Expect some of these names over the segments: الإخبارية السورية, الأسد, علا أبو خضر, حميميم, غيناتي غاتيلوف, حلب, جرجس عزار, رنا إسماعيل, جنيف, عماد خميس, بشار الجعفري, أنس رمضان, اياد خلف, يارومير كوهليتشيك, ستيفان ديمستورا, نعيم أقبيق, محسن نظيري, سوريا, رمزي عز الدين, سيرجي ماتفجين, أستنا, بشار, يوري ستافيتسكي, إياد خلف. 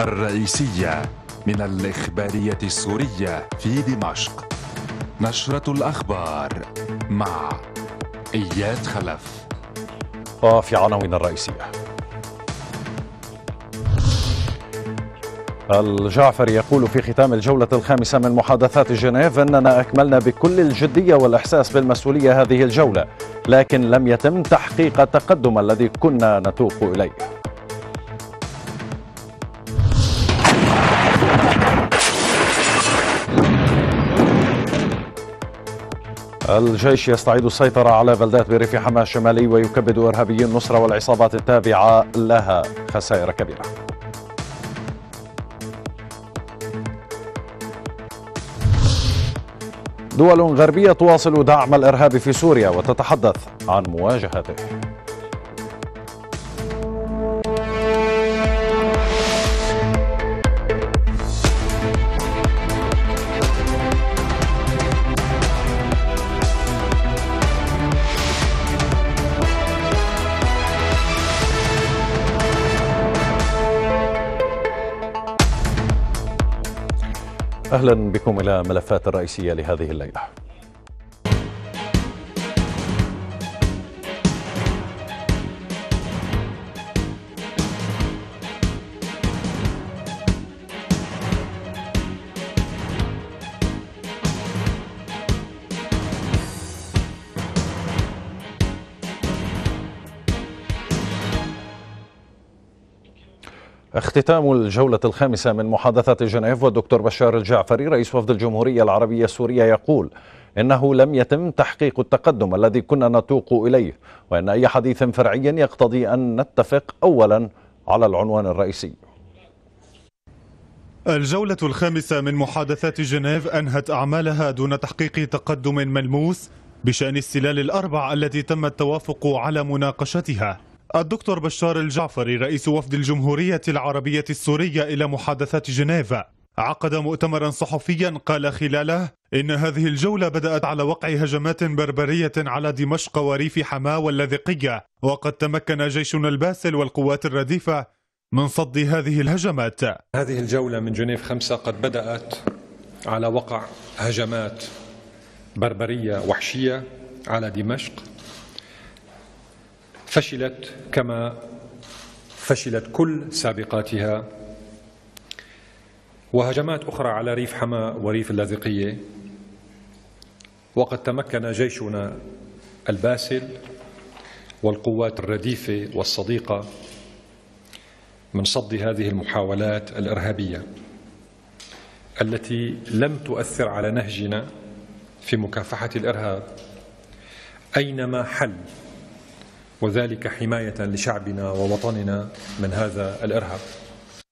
الرئيسية من الإخبارية السورية في دمشق، نشرة الأخبار مع اياد خلف. وفي عناوين الرئيسية، الجعفري يقول في ختام الجولة الخامسة من محادثات جنيف أننا أكملنا بكل الجدية والإحساس بالمسؤولية هذه الجولة، لكن لم يتم تحقيق التقدم الذي كنا نتوق إليه. الجيش يستعيد السيطرة على بلدات بريف حماة الشمالي ويكبد إرهابيي النصرة والعصابات التابعة لها خسائر كبيرة. دول غربية تواصل دعم الإرهاب في سوريا وتتحدث عن مواجهته. أهلا بكم إلى ملفات الرئيسية لهذه الليلة. اختتام الجولة الخامسة من محادثات جنيف، والدكتور بشار الجعفري رئيس وفد الجمهورية العربية السورية يقول إنه لم يتم تحقيق التقدم الذي كنا نتوق إليه، وإن أي حديث فرعي يقتضي أن نتفق أولا على العنوان الرئيسي. الجولة الخامسة من محادثات جنيف أنهت أعمالها دون تحقيق تقدم ملموس بشأن السلال الأربع التي تم التوافق على مناقشتها. الدكتور بشار الجعفري رئيس وفد الجمهورية العربية السورية إلى محادثات جنيف عقد مؤتمرا صحفيا قال خلاله إن هذه الجولة بدأت على وقع هجمات بربرية على دمشق وريف حماة واللاذقية، وقد تمكن جيشنا الباسل والقوات الرديفة من صد هذه الهجمات. هذه الجولة من جنيف 5 قد بدأت على وقع هجمات بربرية وحشية على دمشق، فشلت كما فشلت كل سابقاتها، وهجمات أخرى على ريف حماة وريف اللاذقية، وقد تمكن جيشنا الباسل والقوات الرديفة والصديقة من صد هذه المحاولات الإرهابية التي لم تؤثر على نهجنا في مكافحة الإرهاب أينما حل، وذلك حماية لشعبنا ووطننا من هذا الإرهاب.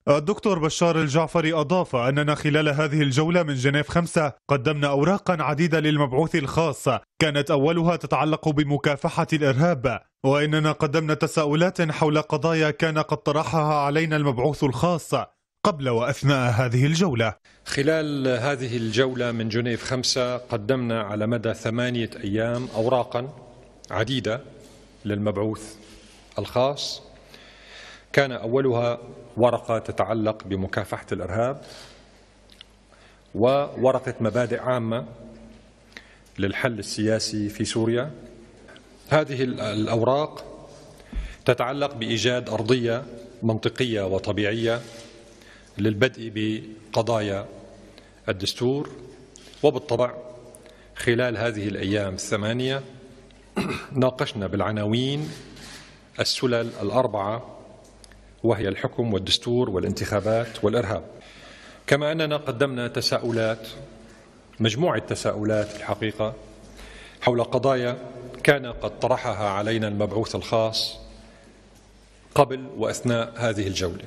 الدكتور بشار الجعفري أضاف أننا خلال هذه الجولة من جنيف 5 قدمنا أوراقا عديدة للمبعوث الخاص كانت أولها تتعلق بمكافحة الإرهاب، وإننا قدمنا تساؤلات حول قضايا كان قد طرحها علينا المبعوث الخاص قبل وأثناء هذه الجولة. خلال هذه الجولة من جنيف 5 قدمنا على مدى 8 أيام أوراقا عديدة للمبعوث الخاص كان أولها ورقة تتعلق بمكافحة الإرهاب، وورقة مبادئ عامة للحل السياسي في سوريا. هذه الأوراق تتعلق بإيجاد أرضية منطقية وطبيعية للبدء بقضايا الدستور، وبالطبع خلال هذه الأيام 8 ناقشنا بالعناوين السلل الأربعة، وهي الحكم والدستور والانتخابات والإرهاب. كما أننا قدمنا تساؤلات، مجموعة تساؤلات الحقيقة، حول قضايا كان قد طرحها علينا المبعوث الخاص قبل وأثناء هذه الجولة.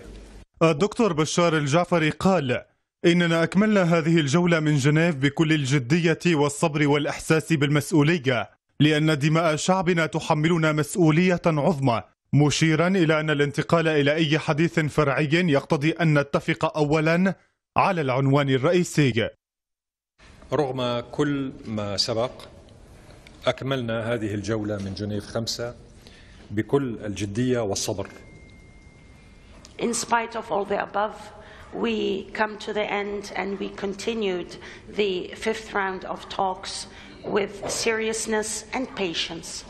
الدكتور بشار الجعفري قال إننا أكملنا هذه الجولة من جنيف بكل الجدية والصبر والإحساس بالمسؤولية، لأن دماء شعبنا تحملنا مسؤولية عظمى، مشيرا إلى أن الانتقال إلى أي حديث فرعي يقتضي أن نتفق أولا على العنوان الرئيسي. رغم كل ما سبق أكملنا هذه الجولة من جنيف 5 بكل الجدية والصبر. In spite of all the above, we come to the end and we continued the fifth round of talks with seriousness and patience.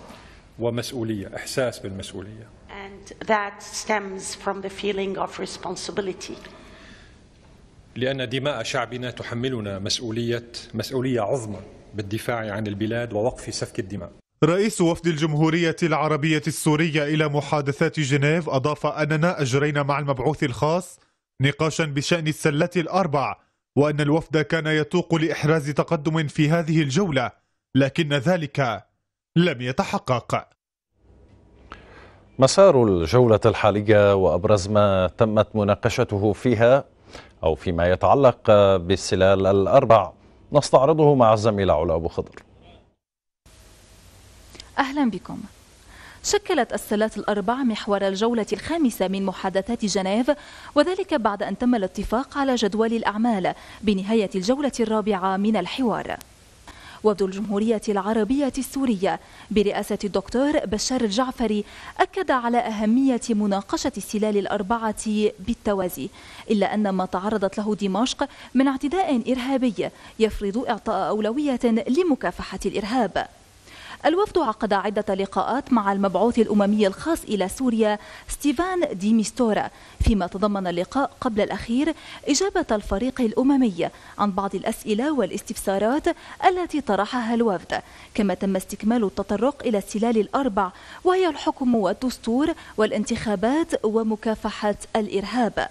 ومسؤولية، إحساس بالمسؤولية. And that stems from the feeling of responsibility. لأن دماء شعبنا تحملنا مسؤولية عظمى بالدفاع عن البلاد ووقف سفك الدماء. رئيس وفد الجمهورية العربية السورية إلى محادثات جنيف أضاف أننا أجرينا مع المبعوث الخاص نقاشا بشأن السلة الأربع، وأن الوفد كان يتوق لإحراز تقدم في هذه الجولة لكن ذلك لم يتحقق. مسار الجولة الحالية وأبرز ما تمت مناقشته فيها أو فيما يتعلق بالسلال الأربع نستعرضه مع الزميلة علا أبو خضر. أهلا بكم. شكلت السلات الأربع محور الجولة الخامسة من محادثات جنيف، وذلك بعد أن تم الاتفاق على جدول الأعمال بنهاية الجولة الرابعة من الحوار. وفد الجمهورية العربية السورية برئاسة الدكتور بشار الجعفري أكد على أهمية مناقشة السلال الأربعة بالتوازي، إلا أن ما تعرضت له دمشق من اعتداء إرهابي يفرض إعطاء أولوية لمكافحة الإرهاب. الوفد عقد عدة لقاءات مع المبعوث الأممي الخاص إلى سوريا ستيفان ديمستورا، فيما تضمن اللقاء قبل الأخير إجابة الفريق الأممي عن بعض الأسئلة والاستفسارات التي طرحها الوفد، كما تم استكمال التطرق إلى السلال الأربع وهي الحكم والدستور والانتخابات ومكافحة الإرهاب.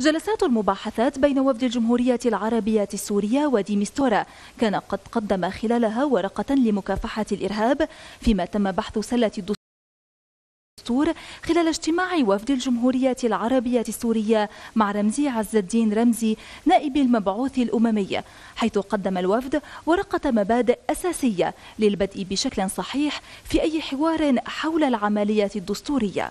جلسات المباحثات بين وفد الجمهورية العربية السورية وديمستورا كان قد قدم خلالها ورقة لمكافحة الإرهاب، فيما تم بحث سلة الدستور خلال اجتماع وفد الجمهورية العربية السورية مع رمزي عز الدين رمزي نائب المبعوث الأممي، حيث قدم الوفد ورقة مبادئ أساسية للبدء بشكل صحيح في أي حوار حول العملية الدستورية.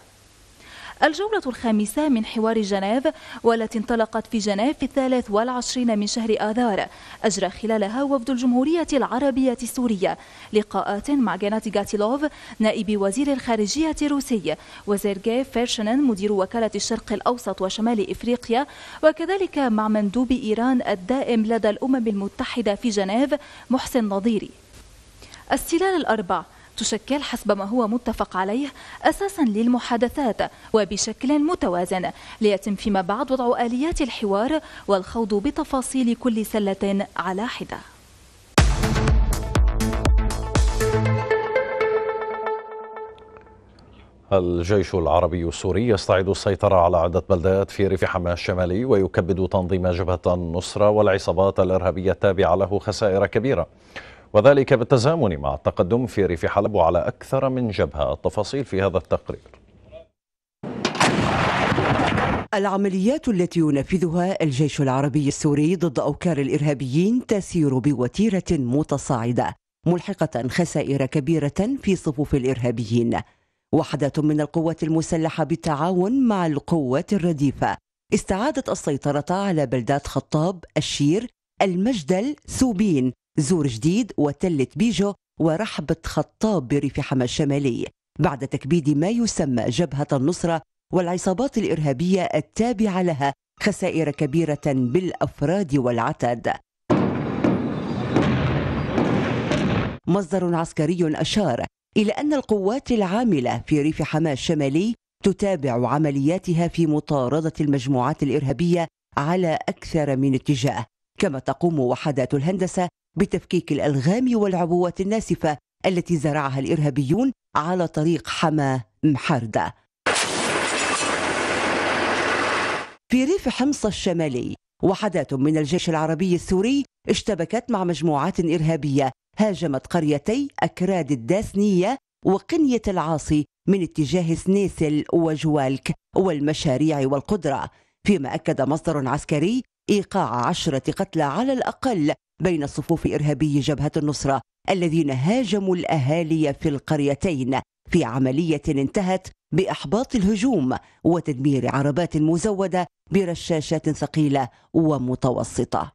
الجولة الخامسة من حوار جنيف، والتي انطلقت في جنيف في 23 من شهر آذار، أجرى خلالها وفد الجمهورية العربية السورية لقاءات مع غيناتي غاتيلوف نائب وزير الخارجية الروسي وسيرجي فيرشنن مدير وكالة الشرق الأوسط وشمال إفريقيا، وكذلك مع مندوب إيران الدائم لدى الأمم المتحدة في جنيف محسن نظيري. السلال الأربع تشكل حسب ما هو متفق عليه أساسا للمحادثات وبشكل متوازن، ليتم فيما بعد وضع آليات الحوار والخوض بتفاصيل كل سلة على حدة. الجيش العربي السوري يستعيد السيطرة على عدة بلدات في ريف حماة الشمالي، ويكبد تنظيم جبهة النصرة والعصابات الإرهابية التابعة له خسائر كبيرة، وذلك بالتزامن مع التقدم في ريف حلب على أكثر من جبهة. التفاصيل في هذا التقرير. العمليات التي ينفذها الجيش العربي السوري ضد أوكار الإرهابيين تسير بوتيرة متصاعدة ملحقة خسائر كبيرة في صفوف الإرهابيين. وحدة من القوات المسلحة بالتعاون مع القوات الرديفة استعادت السيطرة على بلدات خطاب، الشير، المجدل، سوبين، زور جديد وتلة بيجو ورحبة خطاب بريف حماة الشمالي، بعد تكبيد ما يسمى جبهة النصرة والعصابات الإرهابية التابعة لها خسائر كبيرة بالأفراد والعتاد. مصدر عسكري أشار إلى أن القوات العاملة في ريف حماة الشمالي تتابع عملياتها في مطاردة المجموعات الإرهابية على أكثر من اتجاه، كما تقوم وحدات الهندسة بتفكيك الألغام والعبوات الناسفة التي زرعها الإرهابيون على طريق حماة محردة. في ريف حمص الشمالي وحدات من الجيش العربي السوري اشتبكت مع مجموعات إرهابية هاجمت قريتي أكراد الداسنية وقنية العاصي من اتجاه سنيسل وجوالك والمشاريع والقدرة، فيما أكد مصدر عسكري إيقاع 10 قتلى على الأقل بين صفوف إرهابي جبهة النصرة الذين هاجموا الأهالي في القريتين في عملية انتهت بإحباط الهجوم وتدمير عربات مزودة برشاشات ثقيلة ومتوسطة.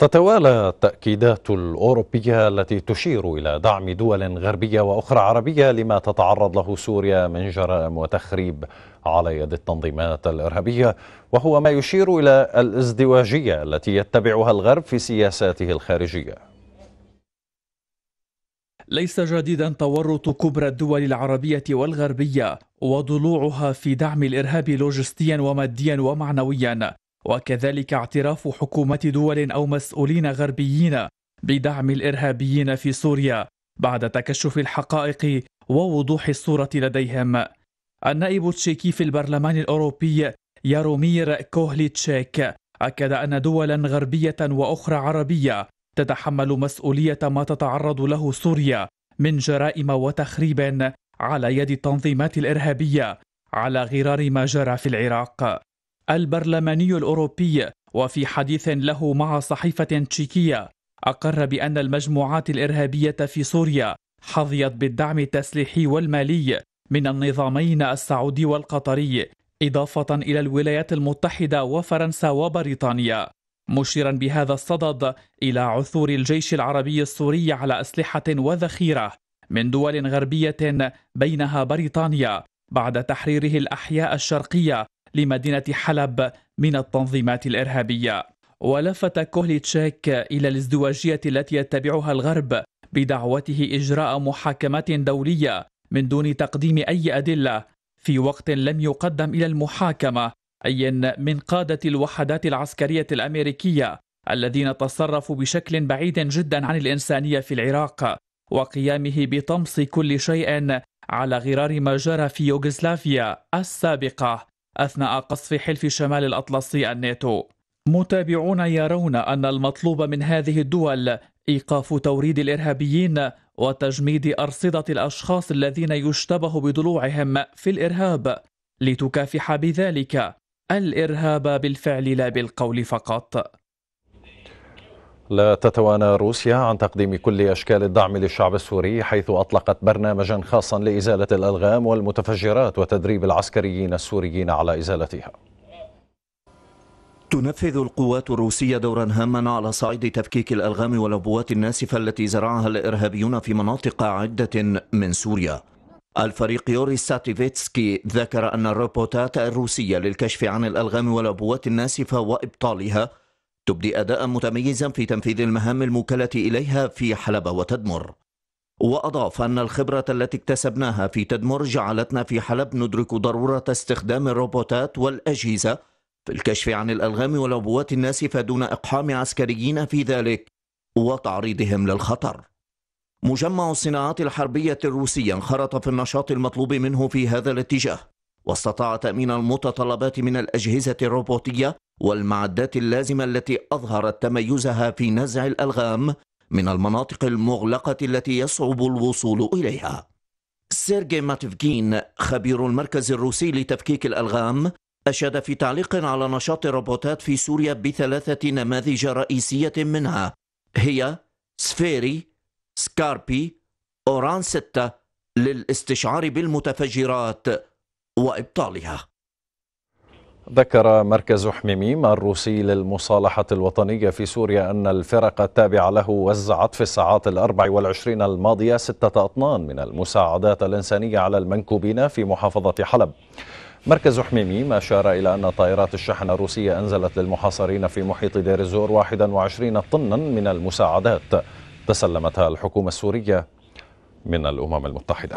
تتوالى التأكيدات الأوروبية التي تشير إلى دعم دول غربية وأخرى عربية لما تتعرض له سوريا من جرائم وتخريب على يد التنظيمات الإرهابية، وهو ما يشير إلى الازدواجية التي يتبعها الغرب في سياساته الخارجية. ليس جديدا تورط كبرى الدول العربية والغربية وضلوعها في دعم الإرهاب لوجستيا وماديا ومعنويا، وكذلك اعتراف حكومات دول أو مسؤولين غربيين بدعم الإرهابيين في سوريا بعد تكشف الحقائق ووضوح الصورة لديهم. النائب التشيكي في البرلمان الأوروبي يارومير كوهليتشيك أكد أن دولا غربية وأخرى عربية تتحمل مسؤولية ما تتعرض له سوريا من جرائم وتخريب على يد التنظيمات الإرهابية على غرار ما جرى في العراق. البرلماني الأوروبي وفي حديث له مع صحيفة تشيكية أقر بأن المجموعات الإرهابية في سوريا حظيت بالدعم التسليحي والمالي من النظامين السعودي والقطري، إضافة إلى الولايات المتحدة وفرنسا وبريطانيا، مشيرا بهذا الصدد إلى عثور الجيش العربي السوري على أسلحة وذخيرة من دول غربية بينها بريطانيا بعد تحريره الأحياء الشرقية لمدينة حلب من التنظيمات الإرهابية. ولفت كوهليتشيك إلى الازدواجية التي يتبعها الغرب بدعوته إجراء محاكمات دولية من دون تقديم أي أدلة، في وقت لم يقدم إلى المحاكمة أي من قادة الوحدات العسكرية الأمريكية الذين تصرفوا بشكل بعيد جدا عن الإنسانية في العراق، وقيامه بطمس كل شيء على غرار ما جرى في يوغوسلافيا السابقة أثناء قصف حلف شمال الأطلسي الناتو. متابعون يرون أن المطلوب من هذه الدول إيقاف توريد الإرهابيين وتجميد أرصدة الأشخاص الذين يشتبه بضلوعهم في الإرهاب، لتكافح بذلك الإرهاب بالفعل لا بالقول فقط. لا تتوانى روسيا عن تقديم كل أشكال الدعم للشعب السوري، حيث أطلقت برنامجا خاصا لإزالة الألغام والمتفجرات وتدريب العسكريين السوريين على إزالتها. تنفذ القوات الروسية دورا هاما على صعيد تفكيك الألغام والعبوات الناسفة التي زرعها الإرهابيون في مناطق عدة من سوريا. الفريق يوري ستافيتسكي ذكر أن الروبوتات الروسية للكشف عن الألغام والعبوات الناسفة وإبطالها تبدي أداء متميزا في تنفيذ المهام الموكلة إليها في حلب وتدمر. وأضاف أن الخبرة التي اكتسبناها في تدمر جعلتنا في حلب ندرك ضرورة استخدام الروبوتات والأجهزة في الكشف عن الألغام والعبوات الناسفة دون إقحام عسكريين في ذلك وتعريضهم للخطر. مجمع الصناعات الحربية الروسية انخرط في النشاط المطلوب منه في هذا الاتجاه، واستطاع تأمين المتطلبات من الأجهزة الروبوتية والمعدات اللازمة التي أظهرت تميزها في نزع الألغام من المناطق المغلقة التي يصعب الوصول إليها. سيرجي ماتفجين خبير المركز الروسي لتفكيك الألغام أشاد في تعليق على نشاط الروبوتات في سوريا ب3 نماذج رئيسية منها هي سفيري، سكاربي، أوران 6 للاستشعار بالمتفجرات وإبطالها. ذكر مركز حميميم الروسي للمصالحة الوطنية في سوريا أن الفرق التابعة له وزعت في الساعات 24 الماضية 6 أطنان من المساعدات الإنسانية على المنكوبين في محافظة حلب. مركز حميميم أشار إلى أن طائرات الشحن الروسية أنزلت للمحاصرين في محيط دير الزور 21 طنا من المساعدات تسلمتها الحكومة السورية من الأمم المتحدة.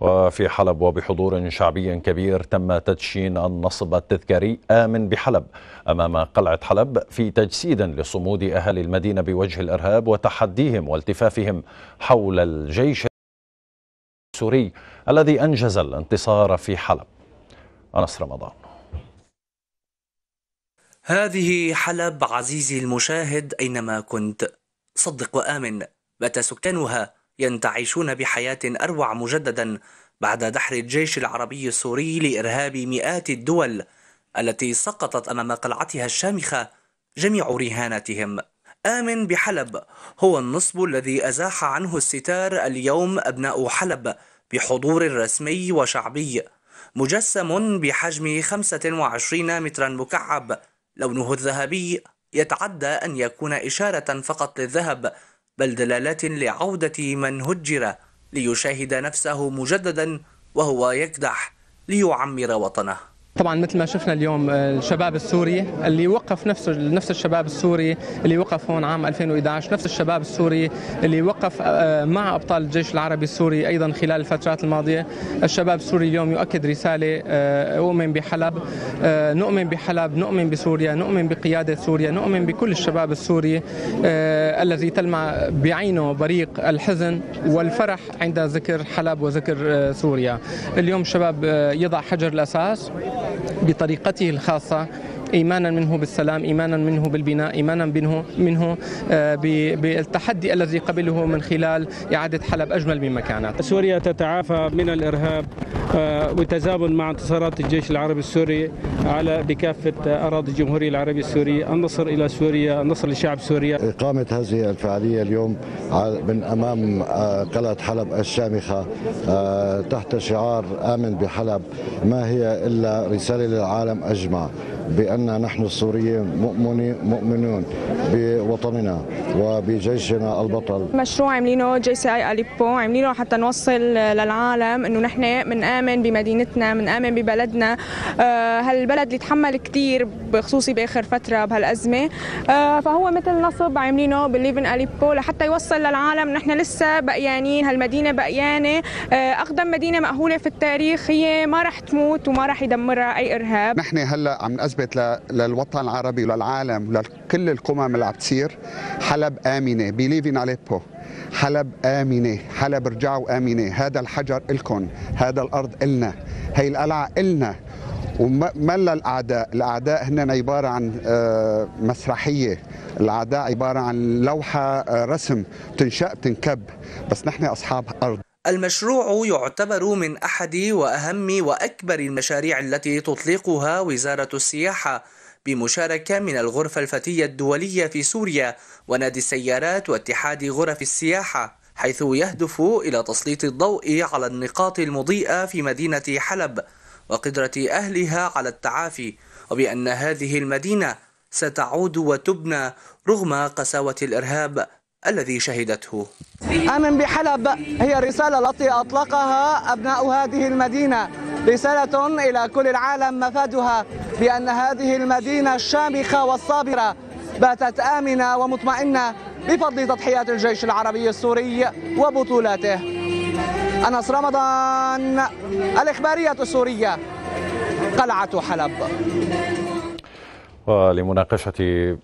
وفي حلب وبحضور شعبي كبير تم تدشين النصب التذكاري آمن بحلب أمام قلعة حلب، في تجسيد لصمود أهالي المدينة بوجه الإرهاب وتحديهم والتفافهم حول الجيش السوري الذي أنجز الانتصار في حلب. أنس رمضان. هذه حلب عزيزي المشاهد أينما كنت، صدق وآمن بات سكانها ينتعشون بحياة أروع مجددا بعد دحر الجيش العربي السوري لإرهاب مئات الدول التي سقطت أمام قلعتها الشامخة جميع رهاناتهم. آمن بحلب هو النصب الذي أزاح عنه الستار اليوم أبناء حلب بحضور رسمي وشعبي، مجسم بحجم 25 مترا مكعب، لونه الذهبي يتعدى أن يكون إشارة فقط للذهب بل دلالات لعودة من هجر، ليشاهد نفسه مجددا وهو يكدح ليعمر وطنه. طبعا مثل ما شفنا اليوم الشباب السوري اللي وقف نفس الشباب السوري اللي وقف هون عام 2011، نفس الشباب السوري اللي وقف مع ابطال الجيش العربي السوري ايضا خلال الفترات الماضيه. الشباب السوري اليوم يؤكد رساله: اؤمن بحلب، نؤمن بحلب، نؤمن بسوريا، نؤمن بقياده سوريا، نؤمن بكل الشباب السوري الذي تلمع بعينه بريق الحزن والفرح عند ذكر حلب وذكر سوريا. اليوم الشباب يضع حجر الاساس بطريقته الخاصة، إيمانا منه بالسلام، إيمانا منه بالبناء، إيمانا منه بالتحدي الذي قبله من خلال إعادة حلب أجمل مما كانت. سوريا تتعافى من الإرهاب وتزامن مع انتصارات الجيش العربي السوري على بكافة أراضي الجمهورية العربية السورية، النصر إلى سوريا، النصر لشعب سوريا. إقامة هذه الفعالية اليوم من أمام قلعة حلب الشامخة تحت شعار آمن بحلب ما هي إلا رسالة للعالم أجمع بأن نحن السوريين مؤمنون بوطننا وبجيشنا البطل. مشروع عاملينه جي سي اي أليبو، عاملينه حتى نوصل للعالم انه نحن بنآمن بمدينتنا، بنآمن ببلدنا. هالبلد اللي تحمل كثير بخصوصي باخر فتره بهالازمه، فهو مثل نصب عاملينه بالليفن أليبو لحتى يوصل للعالم نحن لسه بقيانين، هالمدينه بقيانه، اقدم مدينه مأهوله في التاريخ، هي ما رح تموت وما رح يدمرها اي ارهاب. نحن هلا عم نثبت للوطن العربي وللعالم ولكل القمم اللي عم تصير حلب آمنة، بيليفين أليبو، حلب آمنة، حلب رجعوا آمنة، هذا الحجر إلكن، هذا الأرض إلنا، هي القلعة إلنا. ومل الأعداء، الأعداء هن عبارة عن مسرحية، الأعداء عبارة عن لوحة رسم بتنشأ بتنكب، بس نحن أصحاب أرض. المشروع يعتبر من أحد وأهم وأكبر المشاريع التي تطلقها وزارة السياحة بمشاركة من الغرفة الفتية الدولية في سوريا ونادي السيارات واتحاد غرف السياحة، حيث يهدف إلى تسليط الضوء على النقاط المضيئة في مدينة حلب وقدرة أهلها على التعافي، وبأن هذه المدينة ستعود وتبنى رغم قساوة الإرهاب الذي شهدته. آمن بحلب هي الرسالة التي أطلقها أبناء هذه المدينة، رسالة إلى كل العالم مفادها بأن هذه المدينة الشامخة والصابرة باتت آمنة ومطمئنة بفضل تضحيات الجيش العربي السوري وبطولاته. أنس رمضان، الإخبارية السورية، قلعة حلب. ولمناقشة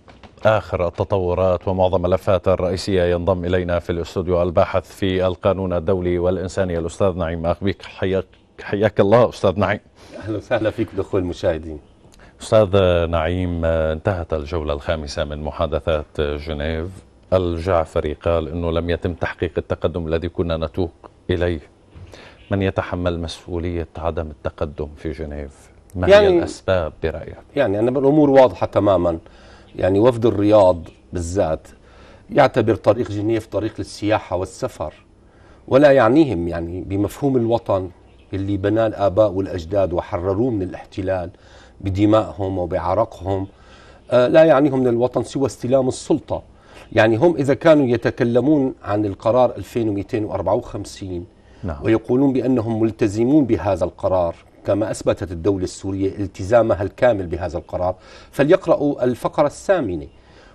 آخر التطورات ومعظم الملفات الرئيسية ينضم إلينا في الاستوديو الباحث في القانون الدولي والإنساني الأستاذ نعيم أقبيق. حياك الله أستاذ نعيم. أهلا وسهلا فيك بأخوة المشاهدين. أستاذ نعيم، انتهت الجولة الخامسة من محادثات جنيف. الجعفري قال أنه لم يتم تحقيق التقدم الذي كنا نتوق إليه. من يتحمل مسؤولية عدم التقدم في جنيف؟ ما يعني هي الأسباب برأيك؟ يعني أنا الأمور واضحة تماما. يعني وفد الرياض بالذات يعتبر طريق جنيف طريق للسياحة والسفر، ولا يعنيهم يعني بمفهوم الوطن اللي بناه الآباء والأجداد وحرروه من الاحتلال بدمائهم وبعرقهم. لا يعنيهم من الوطن سوى استلام السلطة. يعني هم إذا كانوا يتكلمون عن القرار 2254 ويقولون بأنهم ملتزمون بهذا القرار كما أثبتت الدولة السورية التزامها الكامل بهذا القرار، فليقرأوا الفقرة الثامنة،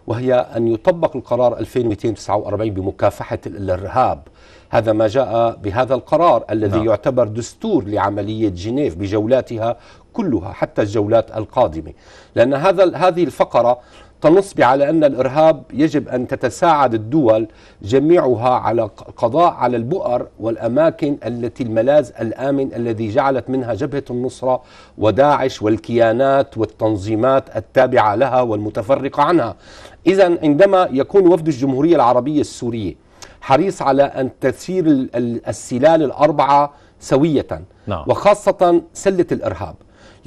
وهي أن يطبق القرار 2249 بمكافحة الإرهاب. هذا ما جاء بهذا القرار الذي يعتبر دستور لعملية جنيف بجولاتها كلها حتى الجولات القادمة، لأن هذه الفقرة تنص على أن الإرهاب يجب أن تتساعد الدول جميعها على القضاء على البؤر والأماكن التي الملاذ الآمن الذي جعلت منها جبهة النصرة وداعش والكيانات والتنظيمات التابعة لها والمتفرقة عنها. إذن عندما يكون وفد الجمهورية العربية السورية حريص على أن تسير السلال الأربعة سوية وخاصة سلة الإرهاب،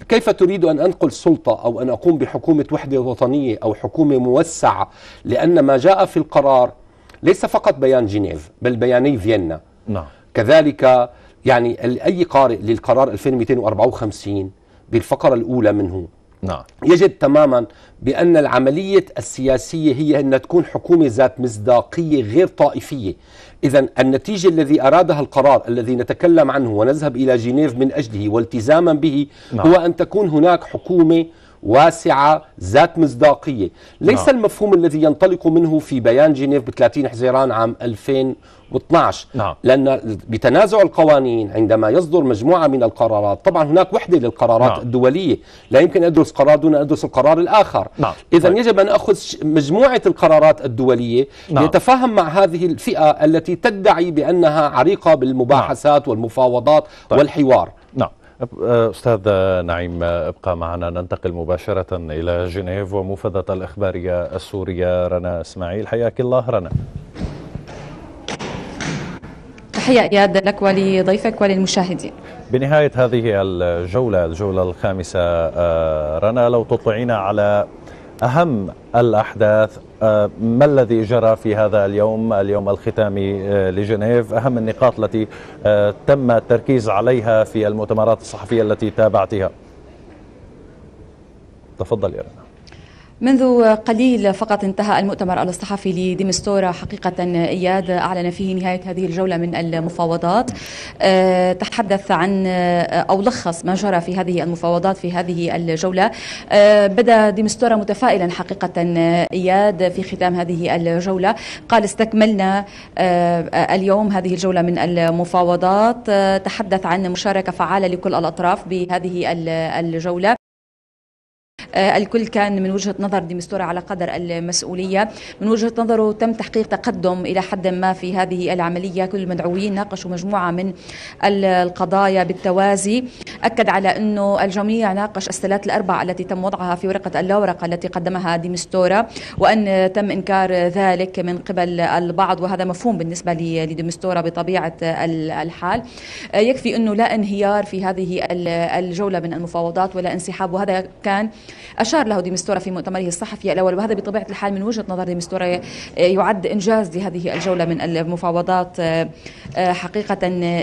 كيف تريد أن أنقل سلطة أو أن أقوم بحكومة وحدة وطنية أو حكومة موسعة؟ لأن ما جاء في القرار ليس فقط بيان جنيف بل بياني فيينا. كذلك يعني اي قارئ للقرار 2254 بالفقره الاولى منه نعم يجد تماما بان العمليه السياسيه هي ان تكون حكومه ذات مصداقيه غير طائفيه. اذا النتيجه الذي ارادها القرار الذي نتكلم عنه ونذهب الى جنيف من اجله والتزاما به نعم. هو ان تكون هناك حكومه واسعة ذات مصداقية، ليس نعم. المفهوم الذي ينطلق منه في بيان جنيف ب 30 حزيران عام 2012 نعم. لأن بتنازع القوانين عندما يصدر مجموعة من القرارات، طبعا هناك وحدة للقرارات نعم. الدولية، لا يمكن أدرس قرار دون أدرس القرار الآخر نعم. إذا طيب. يجب أن أخذ مجموعة القرارات الدولية نعم. يتفاهم مع هذه الفئة التي تدعي بأنها عريقة بالمباحثات نعم. والمفاوضات طيب. والحوار نعم. أستاذ نعيم ابقى معنا، ننتقل مباشرة إلى جنيف ومفوضة الإخبارية السورية رنا إسماعيل. حياك الله رنا. تحية إياد لك ولضيفك وللمشاهدين. بنهاية هذه الجولة الخامسة رنا، لو تطلعينا على أهم الأحداث، ما الذي جرى في هذا اليوم الختامي لجنيف، أهم النقاط التي تم التركيز عليها في المؤتمرات الصحفية التي تابعتها؟ تفضل يا رنا. منذ قليل فقط انتهى المؤتمر الصحفي لديمستورا، حقيقة إياد أعلن فيه نهاية هذه الجولة من المفاوضات. تحدث عن أو لخص ما جرى في هذه المفاوضات في هذه الجولة. بدأ ديمستورا متفائلا حقيقة إياد في ختام هذه الجولة، قال استكملنا اليوم هذه الجولة من المفاوضات. تحدث عن مشاركة فعالة لكل الأطراف بهذه الجولة، الكل كان من وجهة نظر ديمستورا على قدر المسؤولية. من وجهة نظره تم تحقيق تقدم إلى حد ما في هذه العملية، كل المدعوين ناقشوا مجموعة من القضايا بالتوازي. أكد على أنه الجميع ناقش السلات الأربع التي تم وضعها في ورقة اللاورقة التي قدمها ديمستورا، وأن تم إنكار ذلك من قبل البعض، وهذا مفهوم بالنسبة لديمستورا بطبيعة الحال. يكفي أنه لا انهيار في هذه الجولة من المفاوضات ولا انسحاب، وهذا كان أشار له ديمستورا في مؤتمره الصحفي الأول، وهذا بطبيعة الحال من وجهة نظر ديمستورا يعد إنجاز لهذه الجولة من المفاوضات. حقيقة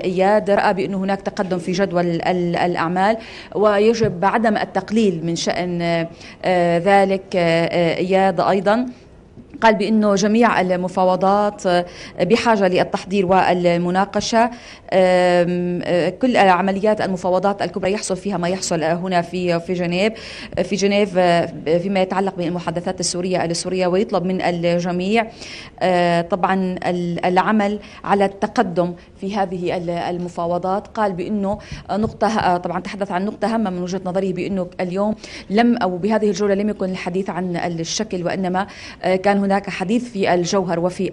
إياد رأى بأنه هناك تقدم في جدول الأعمال، ويجب عدم التقليل من شأن ذلك. إياد أيضا قال بأنه جميع المفاوضات بحاجة للتحضير والمناقشة، كل عمليات المفاوضات الكبرى يحصل فيها ما يحصل هنا في جنيف فيما يتعلق بالمحادثات السورية، ويطلب من الجميع طبعا العمل على التقدم في هذه المفاوضات. قال بأنه نقطة، طبعا تحدث عن نقطة هامة من وجهة نظره، بأنه اليوم أو بهذه الجولة لم يكن الحديث عن الشكل، وإنما كان هناك حديث في الجوهر وفي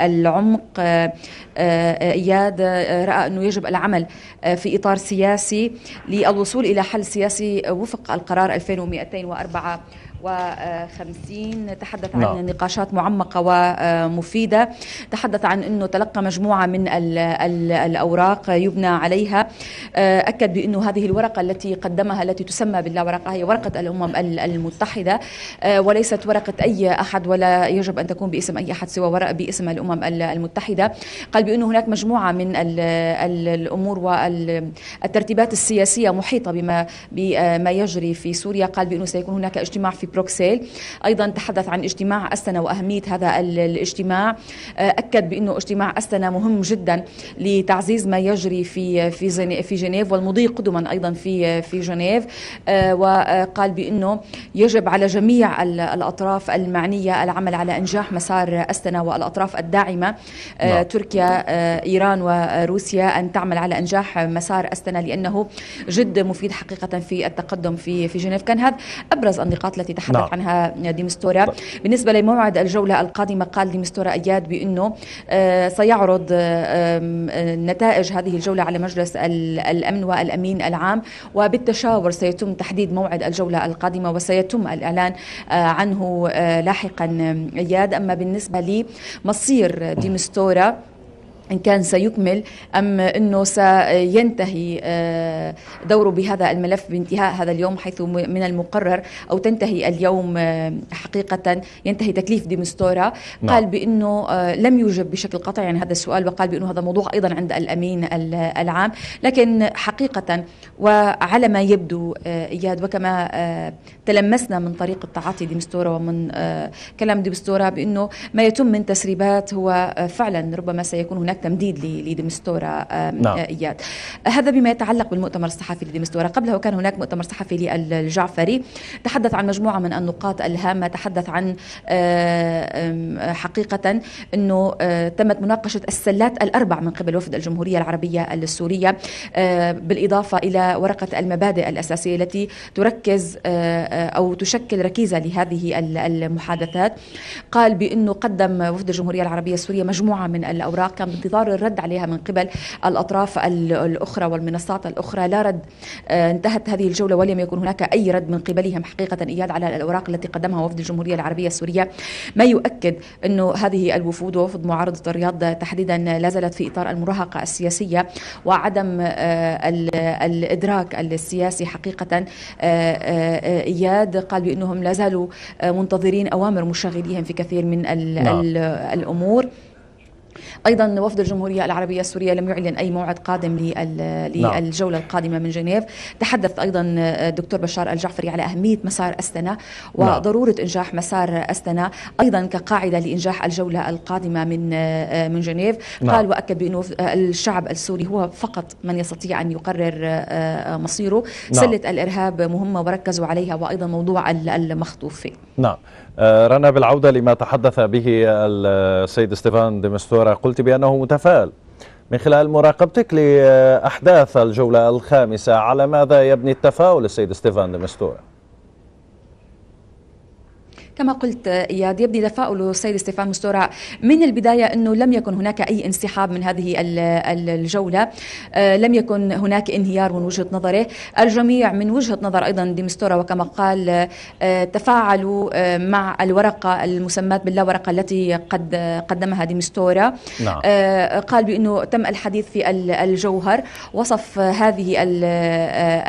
العمق. إياد رأى أنه يجب العمل في إطار سياسي للوصول إلى حل سياسي وفق القرار 2254. تحدث عن نقاشات معمقة ومفيدة. تحدث عن أنه تلقى مجموعة من الأوراق يبنى عليها. أكد بأنه هذه الورقة التي قدمها، التي تسمى باللاورقة، هي ورقة الأمم المتحدة وليست ورقة أي أحد، ولا يجب أن تكون باسم أي أحد سوى ورقة باسم الأمم المتحدة. قال بأنه هناك مجموعة من الأمور والترتيبات السياسية محيطة بما يجري في سوريا. قال بأنه سيكون هناك اجتماع في بروكسل. أيضا تحدث عن اجتماع أستنا وأهمية هذا الاجتماع. أكد بأنه اجتماع أستنا مهم جدا لتعزيز ما يجري في جنيف والمضي قدما أيضا في جنيف. وقال بأنه يجب على جميع الأطراف المعنية العمل على إنجاح مسار أستنا، والأطراف الداعمة تركيا، إيران، وروسيا، أن تعمل على إنجاح مسار أستنا لأنه جد مفيد حقيقة في التقدم في جنيف. كان هذا أبرز النقاط التي تحدث عنها ديمستورا. بالنسبة لموعد الجولة القادمة، قال ديمستورا إياد بأنه سيعرض نتائج هذه الجولة على مجلس الأمن والأمين العام، وبالتشاور سيتم تحديد موعد الجولة القادمة وسيتم الإعلان عنه لاحقا. إياد أما بالنسبة لمصير ديمستورا إن كان سيكمل أم أنه سينتهي دوره بهذا الملف بانتهاء هذا اليوم، حيث من المقرر أو تنتهي اليوم حقيقة، ينتهي تكليف ديمستورا. قال بأنه لم يجب بشكل قطعي عن هذا السؤال، وقال بأنه هذا موضوع أيضا عند الأمين العام، لكن حقيقة وعلى ما يبدو إياد وكما تلمسنا من طريقة تعاطي ديمستورا ومن كلام ديمستورا بأنه ما يتم من تسريبات هو فعلا ربما سيكون هناك تمديد لديمستورا. إياد، هذا بما يتعلق بالمؤتمر الصحفي لديمستورا. قبله كان هناك مؤتمر صحفي للجعفري، تحدث عن مجموعة من النقاط الهامة، تحدث عن حقيقة أنه تمت مناقشة السلات الأربع من قبل وفد الجمهورية العربية السورية، بالإضافة إلى ورقة المبادئ الأساسية التي تركز أو تشكل ركيزة لهذه المحادثات. قال بأنه قدم وفد الجمهورية العربية السورية مجموعة من الأوراق كان بانتظار الرد عليها من قبل الأطراف الأخرى والمنصات الأخرى، لا رد. انتهت هذه الجولة ولم يكن هناك أي رد من قبلهم حقيقة إياد على الأوراق التي قدمها وفد الجمهورية العربية السورية، ما يؤكد أنه هذه الوفود ووفد معارضة الرياض تحديدا لا زالت في إطار المراهقة السياسية وعدم الإدراك السياسي حقيقة. إياد قال بأنهم لا زالوا منتظرين أوامر مشغليهم في كثير من الأمور. أيضا وفد الجمهورية العربية السورية لم يعلن أي موعد قادم للجولة القادمة من جنيف. تحدث أيضا الدكتور بشار الجعفري على أهمية مسار أستنا وضرورة إنجاح مسار أستنا أيضا كقاعدة لإنجاح الجولة القادمة من جنيف. قال وأكد بأنه الشعب السوري هو فقط من يستطيع أن يقرر مصيره. سلة الإرهاب مهمة وركزوا عليها، وأيضا موضوع المخطوف فيه. رنا، بالعودة لما تحدث به السيد ستيفان ديمستورا، قلت بأنه متفائل. من خلال مراقبتك لأحداث الجولة الخامسة، على ماذا يبني التفاؤل السيد ستيفان ديمستورا؟ كما قلت إياد، يبدي تفاؤل السيد ستيفان ديمستورا من البداية أنه لم يكن هناك أي انسحاب من هذه الجولة، لم يكن هناك انهيار من وجهة نظره. الجميع من وجهة نظر أيضا ديمستورا، وكما قال تفاعلوا مع الورقة المسماة باللاورقة التي قد قدمها ديمستورا. قال بأنه تم الحديث في الجوهر، وصف هذه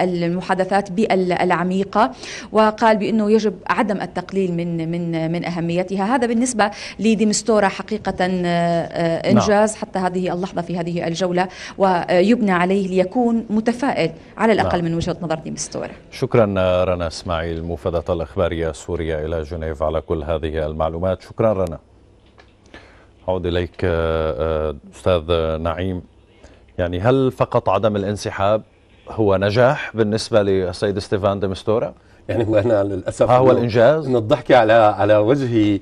المحادثات بالعميقة، وقال بأنه يجب عدم التقليل من أهميتها. هذا بالنسبة لديمستورا حقيقة إنجاز حتى هذه اللحظة في هذه الجولة، ويبنى عليه ليكون متفائل على الأقل من وجهة نظر ديمستورا. شكرا رنا إسماعيل، المفادة الأخبارية السورية إلى جنيف، على كل هذه المعلومات. شكرا رنا. أعود إليك أستاذ نعيم، يعني هل فقط عدم الانسحاب هو نجاح بالنسبة للسيد ستيفان ديمستورا؟ يعني أنا للأسف هو الإنجاز، إن الضحكة على وجه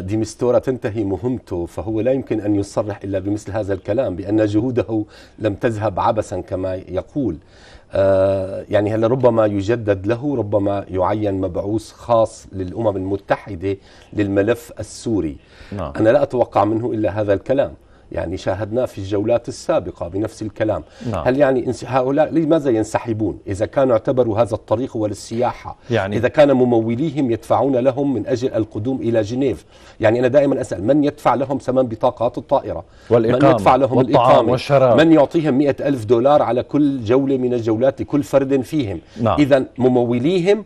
ديمستورا تنتهي مهمته، فهو لا يمكن أن يصرح إلا بمثل هذا الكلام، بأن جهوده لم تذهب عبثا كما يقول. يعني هل ربما يجدد له، ربما يعين مبعوث خاص للأمم المتحدة للملف السوري. أنا لا أتوقع منه إلا هذا الكلام، يعني شاهدناه في الجولات السابقة بنفس الكلام. هل يعني هؤلاء لماذا ينسحبون إذا كانوا اعتبروا هذا الطريق هو للسياحة، يعني إذا كان مموليهم يدفعون لهم من أجل القدوم إلى جنيف؟ يعني أنا دائما أسأل، من يدفع لهم ثمن بطاقات الطائرة، والإقامة، من يدفع لهم الإقامة، والشراب، من يعطيهم $100,000 على كل جولة من الجولات لكل فرد فيهم؟ إذا مموليهم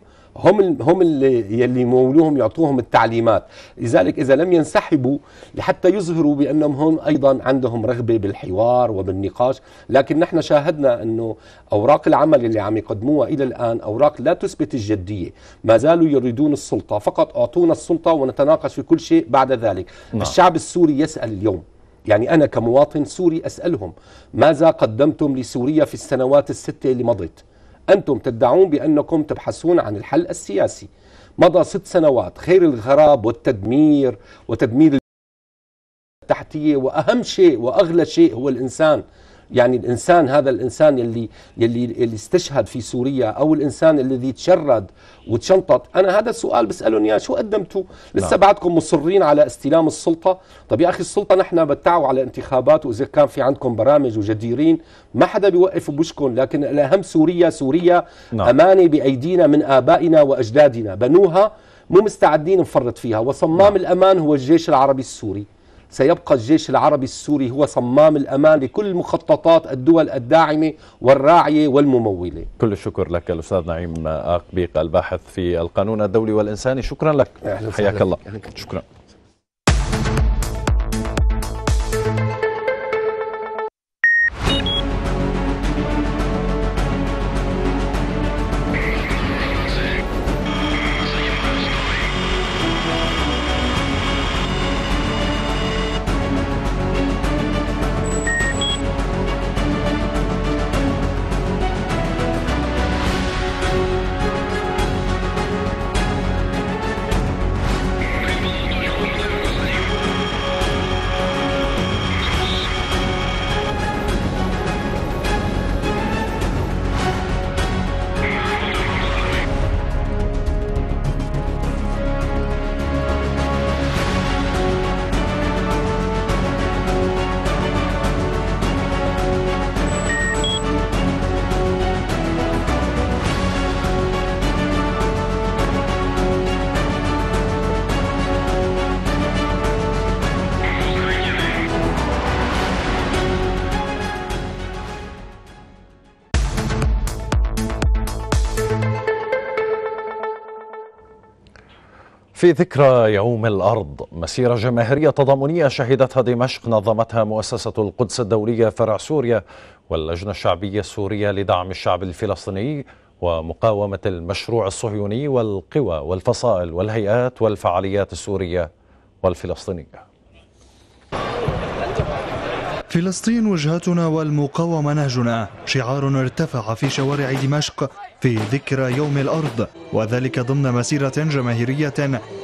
هم اللي يمولوهم يعطوهم التعليمات. لذلك إذا لم ينسحبوا حتى يظهروا بأنهم هم أيضا عندهم رغبة بالحوار وبالنقاش، لكن نحن شاهدنا أنه أوراق العمل اللي عم يقدموها إلى الآن أوراق لا تثبت الجدية، ما زالوا يريدون السلطة، فقط أعطونا السلطة ونتناقش في كل شيء بعد ذلك. الشعب السوري يسأل اليوم، يعني أنا كمواطن سوري أسألهم، ماذا قدمتم لسوريا في السنوات ال6 اللي مضت؟ أنتم تدعون بأنكم تبحثون عن الحل السياسي، مضى 6 سنوات خير الخراب والتدمير وتدمير التحتية، وأهم شيء وأغلى شيء هو الإنسان. يعني الإنسان، هذا الإنسان اللي استشهد في سوريا، أو الإنسان الذي تشرد وتشنطط. أنا هذا السؤال بسألهم، يا شو قدمتوا؟ لسه بعدكم مصرين على استلام السلطة؟ طب يا أخي السلطة نحن بتعوا على انتخابات، وإذا كان في عندكم برامج وجديرين ما حدا بيوقف بوشكم، لكن الأهم سوريا، سوريا أمانة بأيدينا من آبائنا وأجدادنا، بنوها، مو مستعدين نفرط فيها. وصمام الأمان هو الجيش العربي السوري، سيبقى الجيش العربي السوري هو صمام الأمان لكل مخططات الدول الداعمة والراعية والممولة. كل الشكر لك الأستاذ نعيم أقبيق الباحث في القانون الدولي والإنساني، شكرا لك. حياك الله. شكرا. في ذكرى يوم الأرض، مسيرة جماهيرية تضامنية شهدتها دمشق نظمتها مؤسسة القدس الدولية فرع سوريا واللجنة الشعبية السورية لدعم الشعب الفلسطيني ومقاومة المشروع الصهيوني والقوى والفصائل والهيئات والفعاليات السورية والفلسطينية. فلسطين وجهتنا والمقاومة نهجنا، شعار ارتفع في شوارع دمشق في ذكرى يوم الأرض، وذلك ضمن مسيرة جماهيرية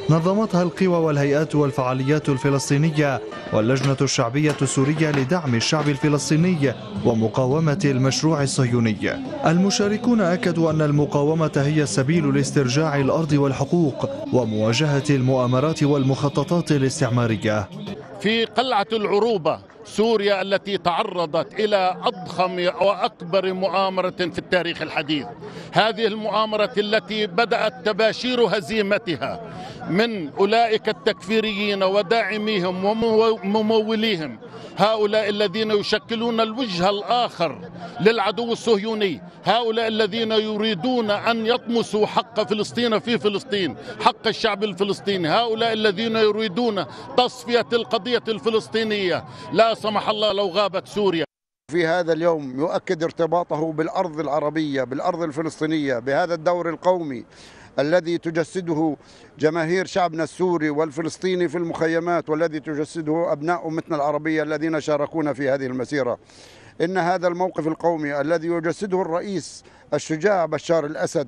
نظمتها القوى والهيئات والفعاليات الفلسطينية واللجنة الشعبية السورية لدعم الشعب الفلسطيني ومقاومة المشروع الصهيوني. المشاركون أكدوا أن المقاومة هي السبيل لاسترجاع الأرض والحقوق ومواجهة المؤامرات والمخططات الاستعمارية. في قلعة العروبة سوريا التي تعرضت إلى أضخم وأكبر مؤامرة في التاريخ الحديث، هذه المؤامرة التي بدأت تباشير هزيمتها من أولئك التكفيريين وداعميهم ومموليهم، هؤلاء الذين يشكلون الوجه الآخر للعدو الصهيوني، هؤلاء الذين يريدون أن يطمسوا حق فلسطين في فلسطين، حق الشعب الفلسطيني، هؤلاء الذين يريدون تصفية القضية الفلسطينية لا سمح الله لو غابت سوريا. في هذا اليوم يؤكد ارتباطه بالأرض العربية، بالأرض الفلسطينية، بهذا الدور القومي الذي تجسده جماهير شعبنا السوري والفلسطيني في المخيمات، والذي تجسده أبناء أمتنا العربية الذين شاركونا في هذه المسيرة. إن هذا الموقف القومي الذي يجسده الرئيس الشجاع بشار الأسد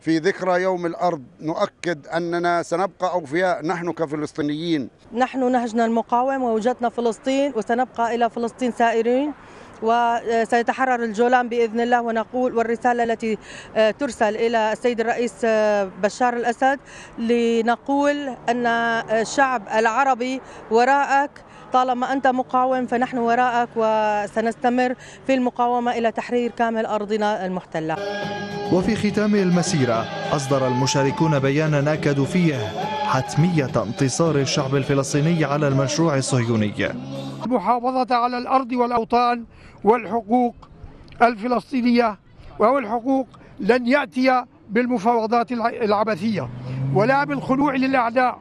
في ذكرى يوم الأرض نؤكد أننا سنبقى أوفياء نحن كفلسطينيين. نحن نهجنا المقاوم ووجهتنا فلسطين، وسنبقى إلى فلسطين سائرين، وسيتحرر الجولان بإذن الله. ونقول والرسالة التي ترسل إلى السيد الرئيس بشار الأسد لنقول أن الشعب العربي وراءك، طالما أنت مقاوم فنحن وراءك، وسنستمر في المقاومة إلى تحرير كامل أرضنا المحتلة. وفي ختام المسيرة أصدر المشاركون بيانا أكدوا فيه حتمية انتصار الشعب الفلسطيني على المشروع الصهيوني. المحافظة على الأرض والأوطان والحقوق الفلسطينية وهو الحقوق لن يأتي بالمفاوضات العبثية ولا بالخلوع للأعداء،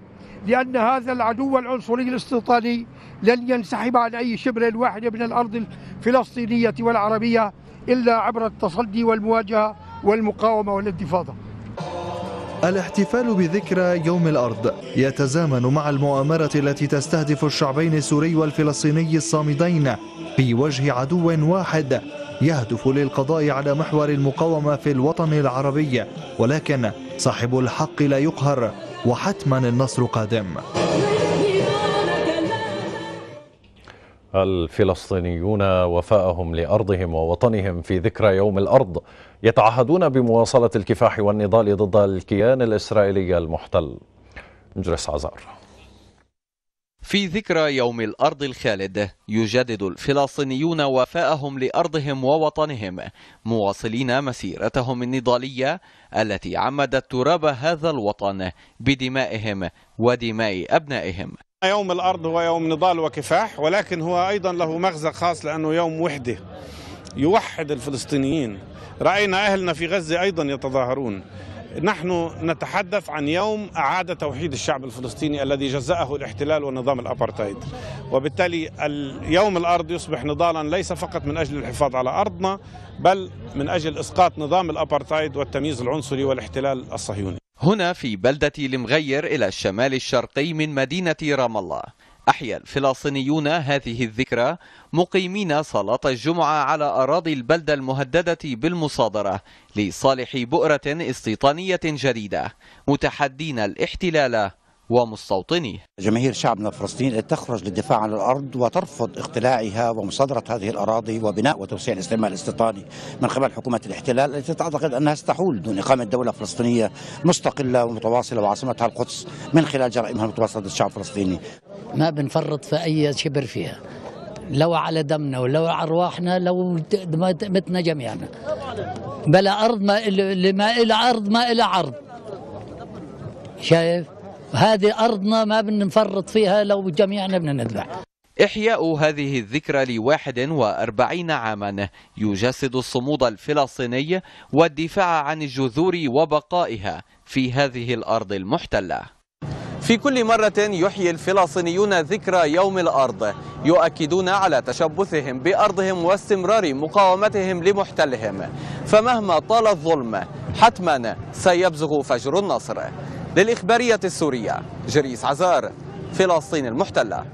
لأن هذا العدو العنصري الاستيطاني لن ينسحب عن أي شبر واحدة من الأرض الفلسطينية والعربية إلا عبر التصدي والمواجهة والمقاومة والانتفاضة. الاحتفال بذكرى يوم الأرض يتزامن مع المؤامرة التي تستهدف الشعبين السوري والفلسطيني الصامدين في وجه عدو واحد يهدف للقضاء على محور المقاومة في الوطن العربي، ولكن صاحب الحق لا يقهر وحتما النصر قادم. الفلسطينيون وفاءهم لأرضهم ووطنهم في ذكرى يوم الأرض يتعهدون بمواصلة الكفاح والنضال ضد الكيان الإسرائيلي المحتل. جرجس عزار. في ذكرى يوم الأرض الخالد يجدد الفلسطينيون وفاءهم لأرضهم ووطنهم، مواصلين مسيرتهم النضالية التي عمدت تراب هذا الوطن بدمائهم ودماء أبنائهم. يوم الأرض هو يوم نضال وكفاح، ولكن هو أيضا له مغزى خاص لأنه يوم وحدة يوحد الفلسطينيين. رأينا أهلنا في غزة أيضا يتظاهرون. نحن نتحدث عن يوم إعادة توحيد الشعب الفلسطيني الذي جزأه الاحتلال والنظام الأبارتايد، وبالتالي اليوم الأرض يصبح نضالا ليس فقط من أجل الحفاظ على أرضنا بل من أجل إسقاط نظام الأبارتايد والتمييز العنصري والاحتلال الصهيوني. هنا في بلدة المغير إلى الشمال الشرقي من مدينة رام الله، أحيا الفلسطينيون هذه الذكرى مقيمين صلاة الجمعة على أراضي البلدة المهددة بالمصادرة لصالح بؤرة استيطانية جديدة، متحدين الاحتلال ومستوطنيه. جماهير شعبنا الفلسطيني تخرج للدفاع عن الأرض وترفض اقتلاعها ومصادرة هذه الأراضي وبناء وتوسيع الاستعمار الاستيطاني من قبل حكومة الاحتلال التي تعتقد أنها ستحول دون إقامة دولة فلسطينية مستقلة ومتواصلة وعاصمتها القدس من خلال جرائمها المتواصلة ضد الشعب الفلسطيني. ما بنفرط في أي شبر فيها، لو على دمنا ولو على أرواحنا لو متنا جميعنا. بلا أرض ما إلى أرض ما إلى عرض، شايف؟ هذه أرضنا ما بنفرط فيها لو جميعنا بدنا ندفع. إحياء هذه الذكرى لواحد 41 عاما يجسد الصمود الفلسطيني والدفاع عن الجذور وبقائها في هذه الأرض المحتلة. في كل مرة يحيي الفلسطينيون ذكرى يوم الأرض يؤكدون على تشبثهم بأرضهم واستمرار مقاومتهم لمحتلهم، فمهما طال الظلم حتما سيبزغ فجر النصر. للإخبارية السورية جرجس عزار، فلسطين المحتلة.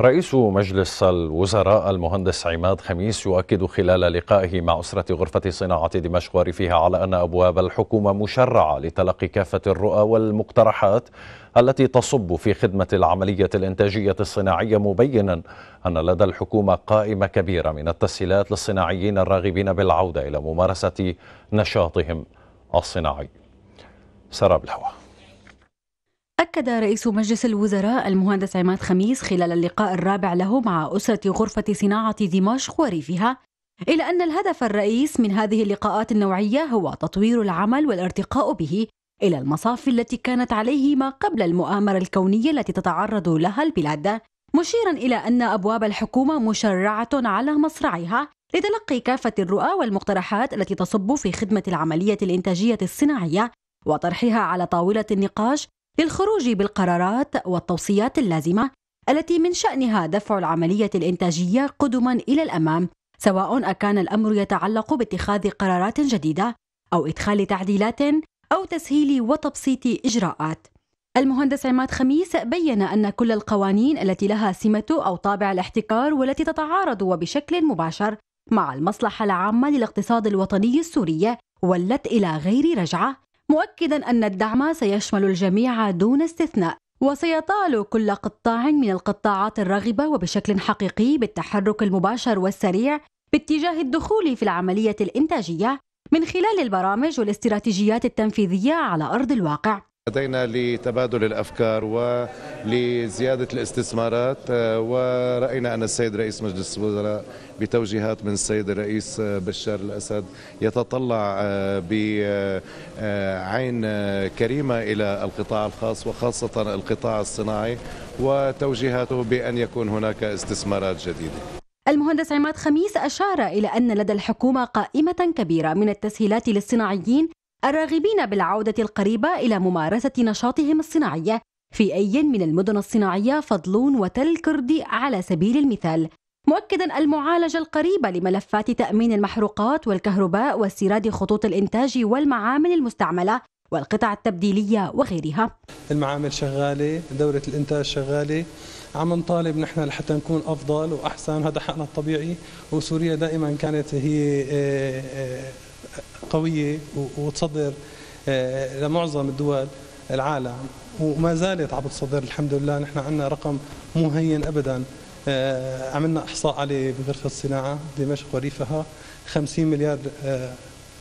رئيس مجلس الوزراء المهندس عماد خميس يؤكد خلال لقائه مع أسرة غرفة صناعة دمشق وريفها على أن أبواب الحكومة مشرعة لتلقي كافة الرؤى والمقترحات التي تصب في خدمة العملية الإنتاجية الصناعية، مبينا أن لدى الحكومة قائمة كبيرة من التسهيلات للصناعيين الراغبين بالعودة إلى ممارسة نشاطهم الصناعي. سراب الهواء. أكد رئيس مجلس الوزراء المهندس عماد خميس خلال اللقاء الرابع له مع أسرة غرفة صناعة دمشق وريفها إلى أن الهدف الرئيس من هذه اللقاءات النوعية هو تطوير العمل والارتقاء به إلى المصاف التي كانت عليه ما قبل المؤامرة الكونية التي تتعرض لها البلاد، مشيرا إلى أن أبواب الحكومة مشرعة على مصراعيها لتلقي كافة الرؤى والمقترحات التي تصب في خدمة العملية الإنتاجية الصناعية وطرحها على طاولة النقاش للخروج بالقرارات والتوصيات اللازمة التي من شأنها دفع العملية الإنتاجية قدما إلى الأمام، سواء أكان الأمر يتعلق باتخاذ قرارات جديدة أو إدخال تعديلات أو تسهيل وتبسيط إجراءات. المهندس عماد خميس بيّن أن كل القوانين التي لها سمة أو طابع الاحتكار والتي تتعارض وبشكل مباشر مع المصلحة العامة للاقتصاد الوطني السوري ولت إلى غير رجعة، مؤكدا أن الدعم سيشمل الجميع دون استثناء، وسيطال كل قطاع من القطاعات الراغبة وبشكل حقيقي بالتحرك المباشر والسريع باتجاه الدخول في العملية الإنتاجية من خلال البرامج والاستراتيجيات التنفيذية على أرض الواقع. لدينا لتبادل الأفكار ولزيادة الاستثمارات، ورأينا أن السيد رئيس مجلس الوزراء بتوجيهات من السيد الرئيس بشار الأسد يتطلع بعين كريمة إلى القطاع الخاص وخاصة القطاع الصناعي، وتوجيهاته بأن يكون هناك استثمارات جديدة. المهندس عماد خميس أشار إلى أن لدى الحكومة قائمة كبيرة من التسهيلات للصناعيين الراغبين بالعودة القريبة إلى ممارسة نشاطهم الصناعي في أي من المدن الصناعية، فضلون وتل كردي على سبيل المثال، مؤكدا المعالجة القريبة لملفات تأمين المحروقات والكهرباء واستيراد خطوط الإنتاج والمعامل المستعملة والقطع التبديلية وغيرها. المعامل شغالة، دورة الإنتاج شغالة، عم نطالب نحن لحتى نكون أفضل وأحسن، هذا حقنا الطبيعي، وسوريا دائما كانت هي قوية وتصدر لمعظم الدول العالم وما زالت عم بتصدر الحمد لله. نحن عندنا رقم مو هين أبدا، عملنا إحصاء عليه بغرفة الصناعة دمشق وريفها 50 مليار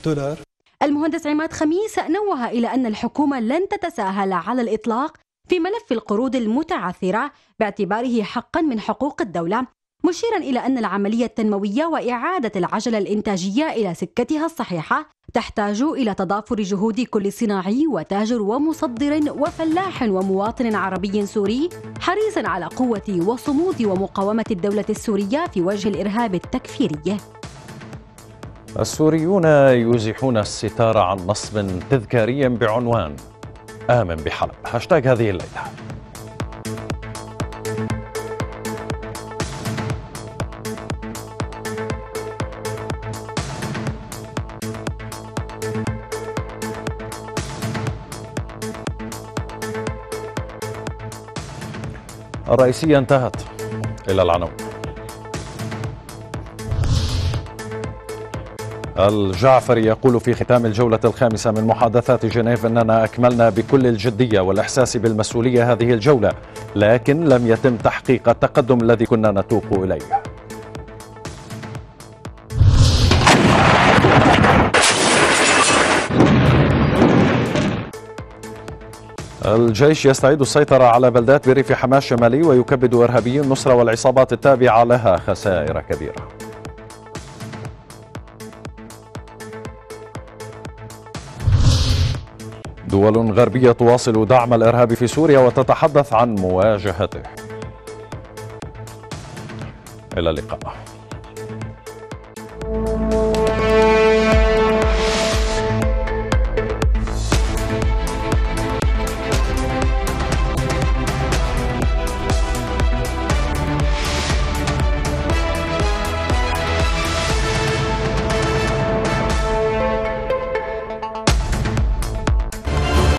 دولار. المهندس عماد خميس نوه إلى أن الحكومة لن تتساهل على الإطلاق في ملف القروض المتعثرة باعتباره حقا من حقوق الدولة، مشيرا إلى أن العملية التنموية وإعادة العجلة الإنتاجية إلى سكتها الصحيحة تحتاج إلى تضافر جهود كل صناعي وتاجر ومصدر وفلاح ومواطن عربي سوري حريص على قوة وصمود ومقاومة الدولة السورية في وجه الإرهاب التكفيري. السوريون يزيحون الستار عن نصب تذكاري بعنوان آمن بحلب، هاشتاج هذه الليلة. الرئيسية انتهت إلى العناوين. الجعفري يقول في ختام الجولة الخامسة من محادثات جنيف أننا أكملنا بكل الجدية والإحساس بالمسؤولية هذه الجولة، لكن لم يتم تحقيق التقدم الذي كنا نتوق إليه. الجيش يستعيد السيطرة على بلدات بريف حماة الشمالي ويكبد إرهابيين النصرة والعصابات التابعة لها خسائر كبيرة. دول غربية تواصل دعم الإرهاب في سوريا وتتحدث عن مواجهته. إلى اللقاء.